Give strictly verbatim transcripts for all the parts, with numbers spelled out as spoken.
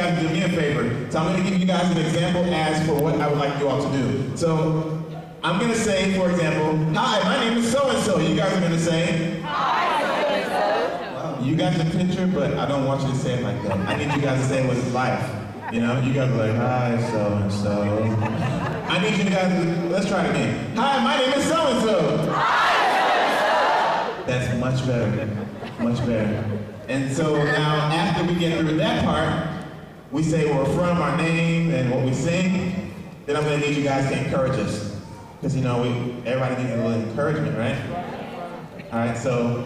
Do me a favor. So I'm going to give you guys an example as for what I would like you all to do. So I'm going to say, for example, hi, my name is so-and-so. You guys are going to say, hi, so-and-so. Wow, you guys can picture, but I don't want you to say it like that. I need you guys to say what's life. You know, you guys are like, hi, so-and-so. I need you guys to, let's try it again. Hi, my name is so-and-so. Hi, so-and-so. That's much better. Much better. And so now, after we get through that part, we say where we're from, our name, and what we sing. Then I'm going to need you guys to encourage us. Because, you know, we, everybody needs a little encouragement, right? All right, so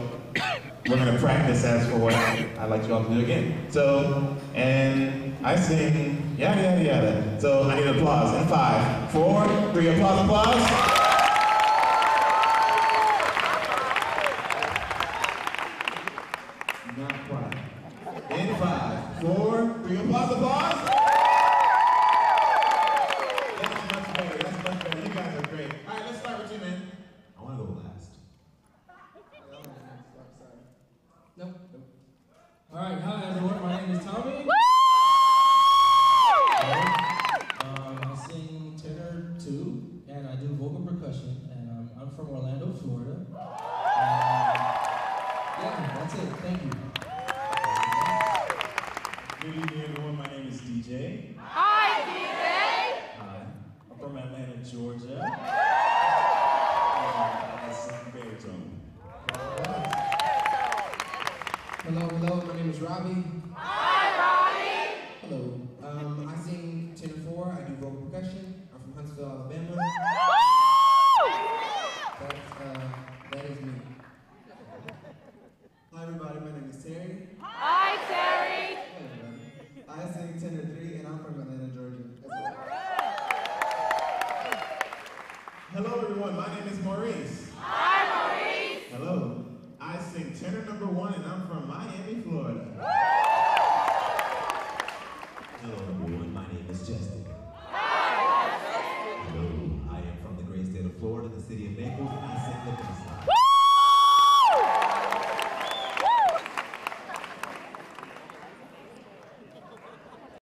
we're going to practice as for what I'd like you all to do again. So, and I sing yada, yada, yada. So I need applause in five, four, three, applause, applause. Alright, hi everyone, my name is Tommy. Woo! Um, I sing tenor two, and I do vocal percussion, and um, I'm from Orlando, Florida. And, yeah, that's it, thank you. Good evening everyone, my name is D J. Hi, D J! Hi, I'm from Atlanta, Georgia. And I sing baritone. Hello, hello, my name is Robbie. Hi, Robbie! Hello. Um, I sing tenor four, I do vocal percussion. I'm from Huntsville, Alabama. Woo! That's, uh, that is me. Hi, everybody, my name is Terry. Hi, Terry! Hey, everybody. I sing tenor three, and I'm from Atlanta, Georgia. That's right. Hello, everyone, my name is Maurice. Hi, Maurice! Hello. I sing tenor number one, and I'm from Miami, Florida. Hello everyone, my name is Justin.